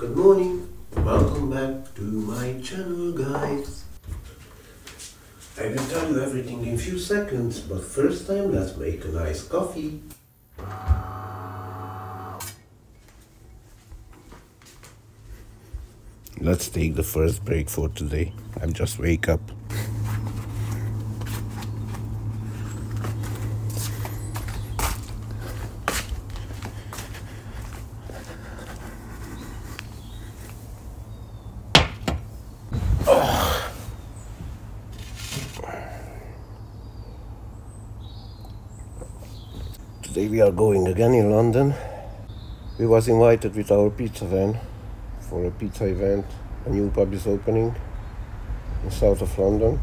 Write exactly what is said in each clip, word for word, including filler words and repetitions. Good morning, welcome back to my channel, guys. I will tell you everything in few seconds, but first time let's make a nice coffee. Let's take the first break for today. I'm just wake up. Today we are going again in London. We was invited with our pizza van for a pizza event. A new pub is opening in south of London.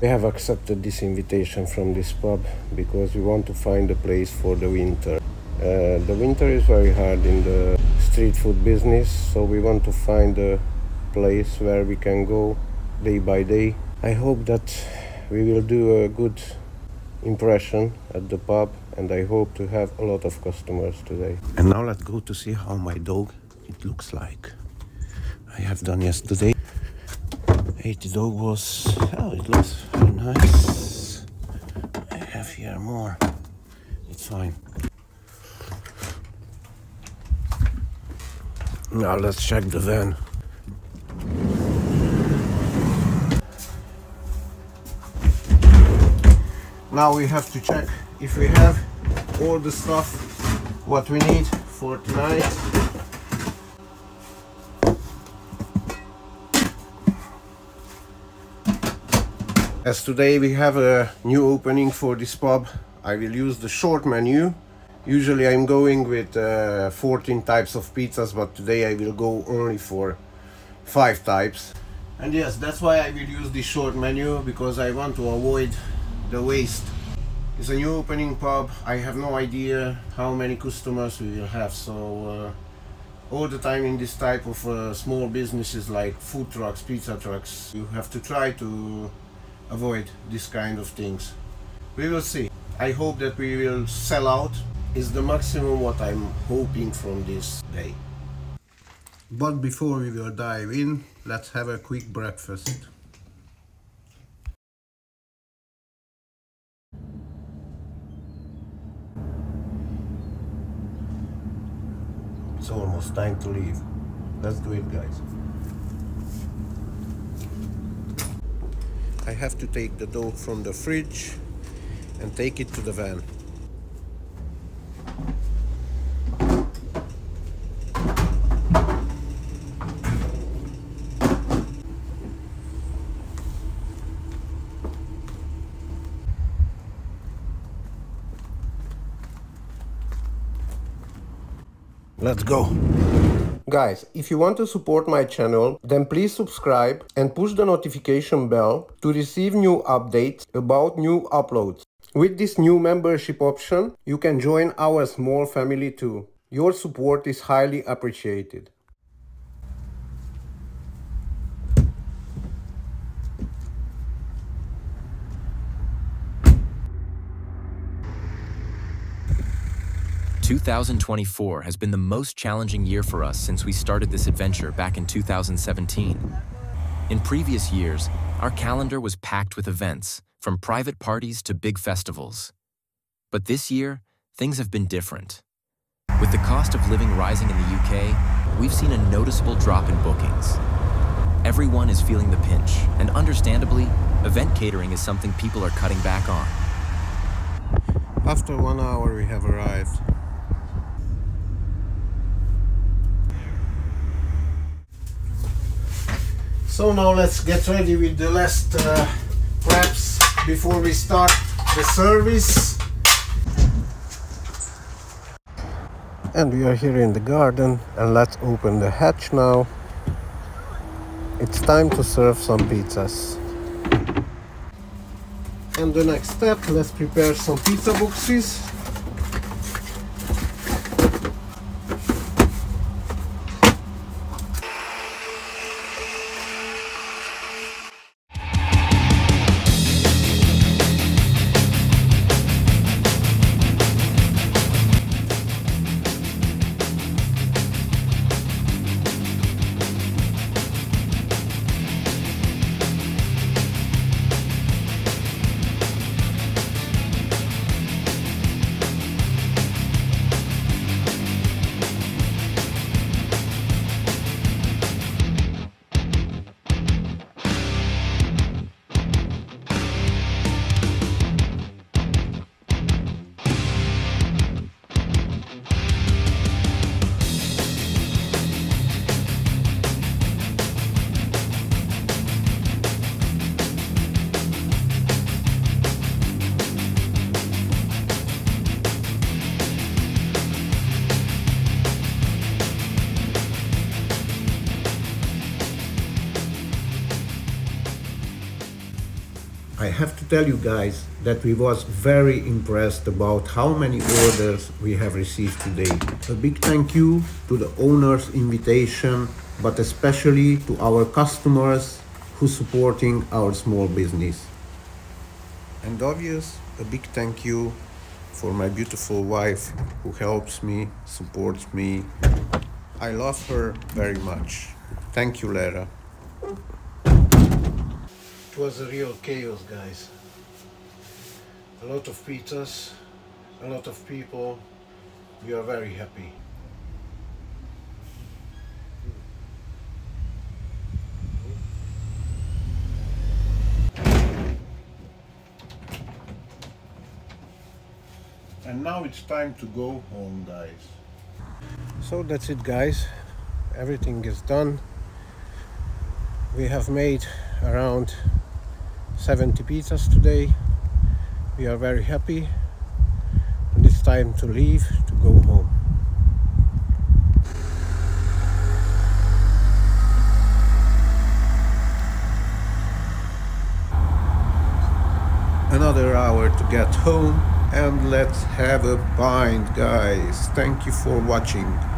We have accepted this invitation from this pub because we want to find a place for the winter. Uh, the winter is very hard in the street food business, so we want to find a place where we can go day by day. I hope that we will do a good impression at the pub, and I hope to have a lot of customers today. And now let's go to see how my dog it looks like. I have done yesterday. Ate the dog was, oh, it looks very nice. I have here more. It's fine. Now let's check the van. Now we have to check if we have all the stuff what we need for tonight. As today we have a new opening for this pub, I will use the short menu. Usually I'm going with uh, fourteen types of pizzas, but today I will go only for five types. And yes, that's why I will use this short menu, because I want to avoid the waste. It's a new opening pub. I have no idea how many customers we will have, so uh, all the time in this type of uh, small businesses like food trucks, pizza trucks, you have to try to avoid this kind of things. We will see. I hope that we will sell out. It's the maximum what I'm hoping from this day. But before we will dive in, let's have a quick breakfast. It's almost time to leave. Let's do it, guys. I have to take the dough from the fridge and take it to the van. Let's go. Guys, if you want to support my channel, then please subscribe and push the notification bell to receive new updates about new uploads. With this new membership option, you can join our small family too. Your support is highly appreciated. two thousand twenty-four has been the most challenging year for us since we started this adventure back in two thousand seventeen. In previous years, our calendar was packed with events, from private parties to big festivals. But this year, things have been different. With the cost of living rising in the U K, we've seen a noticeable drop in bookings. Everyone is feeling the pinch, and understandably, event catering is something people are cutting back on. After one hour, we have arrived. So now let's get ready with the last uh, preps before we start the service. And we are here in the garden, and let's open the hatch now. It's time to serve some pizzas. And the next step, let's prepare some pizza boxes. I have to tell you guys that we was very impressed about how many orders we have received today. A big thank you to the owner's invitation, but especially to our customers who supporting our small business. And obvious, a big thank you for my beautiful wife who helps me, supports me. I love her very much. Thank you, Lara. It was a real chaos, guys. A lot of pizzas, a lot of people. We are very happy. And now it's time to go home, guys. So that's it, guys. Everything is done. We have made around seventy pizzas today. We are very happy, and it's time to leave to go home. Another hour to get home, and let's have a pint, guys. Thank you for watching.